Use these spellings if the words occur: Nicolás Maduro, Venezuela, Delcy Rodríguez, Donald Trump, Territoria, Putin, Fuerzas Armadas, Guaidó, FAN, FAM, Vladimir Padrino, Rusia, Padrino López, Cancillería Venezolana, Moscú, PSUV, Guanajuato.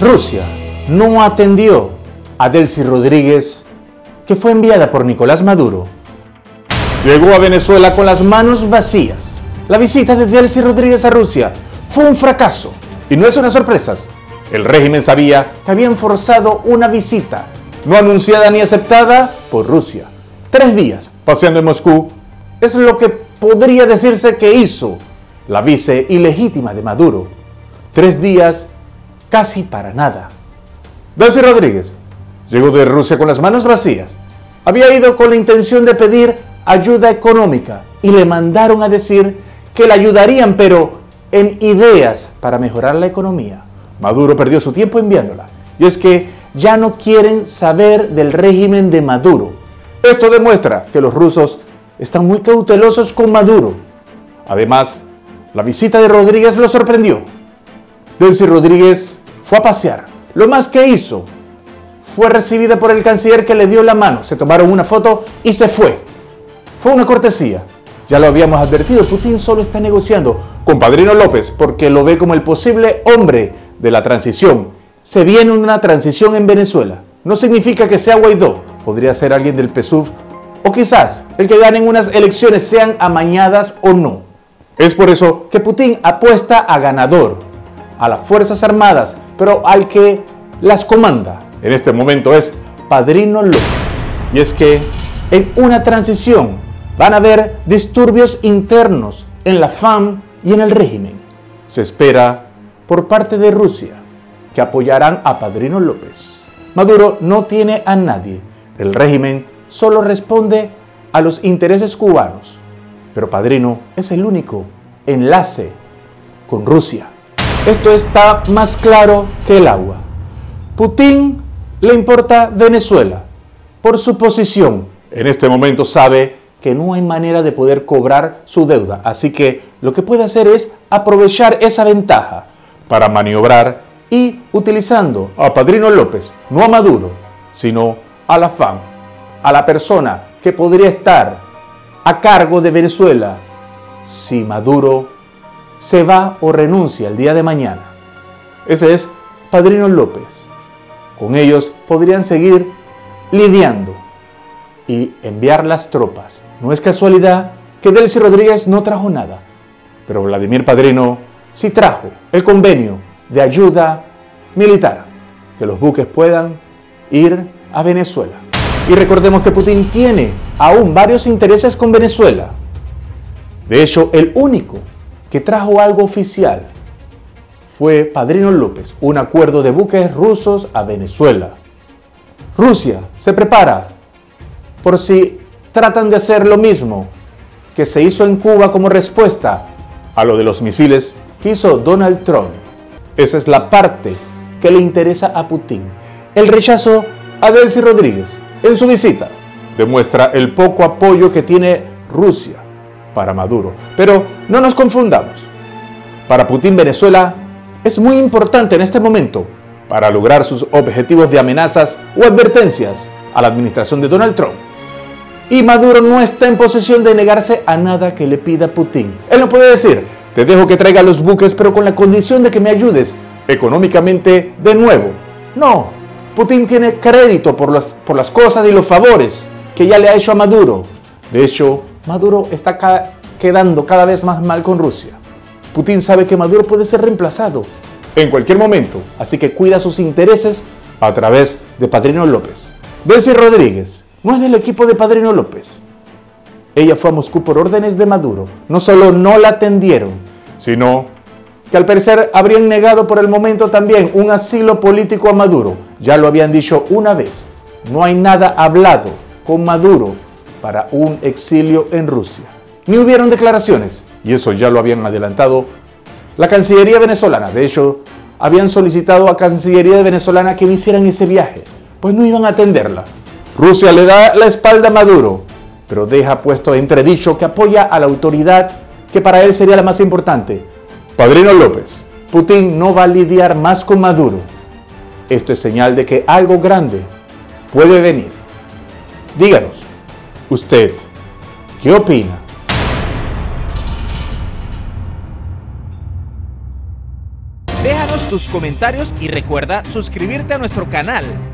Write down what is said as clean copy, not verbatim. Rusia no atendió a Delcy Rodríguez, que fue enviada por Nicolás Maduro. Llegó a Venezuela con las manos vacías. La visita de Delcy Rodríguez a Rusia fue un fracaso. Y no es una sorpresa. El régimen sabía que habían forzado una visita no anunciada ni aceptada por Rusia. 3 días paseando en Moscú es lo que podría decirse que hizo la vice ilegítima de Maduro. 3 días casi para nada. Delcy Rodríguez llegó de Rusia con las manos vacías. Había ido con la intención de pedir ayuda económica y le mandaron a decir que la ayudarían, pero en ideas para mejorar la economía. Maduro perdió su tiempo enviándola. Y es que ya no quieren saber del régimen de Maduro. Esto demuestra que los rusos están muy cautelosos con Maduro. Además, la visita de Rodríguez lo sorprendió. Delcy Rodríguez fue a pasear. Lo más que hizo fue recibida por el canciller, que le dio la mano. Se tomaron una foto y se fue. Fue una cortesía. Ya lo habíamos advertido, Putin solo está negociando con Padrino López porque lo ve como el posible hombre de la transición. Se viene una transición en Venezuela. No significa que sea Guaidó. Podría ser alguien del PSUV o quizás el que ganen unas elecciones, sean amañadas o no. Es por eso que Putin apuesta a ganador, a las Fuerzas Armadas, pero al que las comanda en este momento es Padrino López. Y es que en una transición van a haber disturbios internos en la FAM y en el régimen. Se espera por parte de Rusia que apoyarán a Padrino López. Maduro no tiene a nadie. El régimen solo responde a los intereses cubanos. Pero Padrino es el único enlace con Rusia. Esto está más claro que el agua. Putin le importa Venezuela por su posición. En este momento sabe que no hay manera de poder cobrar su deuda. Así que lo que puede hacer es aprovechar esa ventaja para maniobrar y utilizando a Padrino López, no a Maduro, sino a la FAN, a la persona que podría estar a cargo de Venezuela si Maduro se va o renuncia el día de mañana. Ese es Padrino López. Con ellos podrían seguir lidiando y enviar las tropas. No es casualidad que Delcy Rodríguez no trajo nada, pero Vladimir Padrino sí trajo el convenio de ayuda militar, que los buques puedan ir a Venezuela. Y recordemos que Putin tiene aún varios intereses con Venezuela. De hecho, el único que trajo algo oficial fue Padrino López, un acuerdo de buques rusos a Venezuela. Rusia se prepara por si tratan de hacer lo mismo que se hizo en Cuba como respuesta a lo de los misiles que hizo Donald Trump. Esa es la parte que le interesa a Putin. El rechazo a Delcy Rodríguez en su visita demuestra el poco apoyo que tiene Rusia para Maduro. Pero no nos confundamos. Para Putin, Venezuela es muy importante en este momento para lograr sus objetivos de amenazas o advertencias a la administración de Donald Trump. Y Maduro no está en posición de negarse a nada que le pida Putin. Él no puede decir: te dejo que traiga los buques, pero con la condición de que me ayudes económicamente de nuevo. No, Putin tiene crédito por las cosas y los favores que ya le ha hecho a Maduro. De hecho, Maduro está quedando cada vez más mal con Rusia. Putin sabe que Maduro puede ser reemplazado en cualquier momento, así que cuida sus intereses a través de Padrino López. Delcy Rodríguez no es del equipo de Padrino López. Ella fue a Moscú por órdenes de Maduro. No solo no la atendieron, sino que al parecer habrían negado por el momento también un asilo político a Maduro. Ya lo habían dicho una vez. No hay nada hablado con Maduro para un exilio en Rusia. Ni hubieron declaraciones. Y eso ya lo habían adelantado la Cancillería Venezolana. De hecho, habían solicitado a Cancillería Venezolana que no hicieran ese viaje, pues no iban a atenderla. Rusia le da la espalda a Maduro, pero deja puesto entredicho que apoya a la autoridad que para él sería la más importante, Padrino López. Putin no va a lidiar más con Maduro. Esto es señal de que algo grande puede venir. Díganos, ¿usted qué opina? Déjanos tus comentarios y recuerda suscribirte a nuestro canal.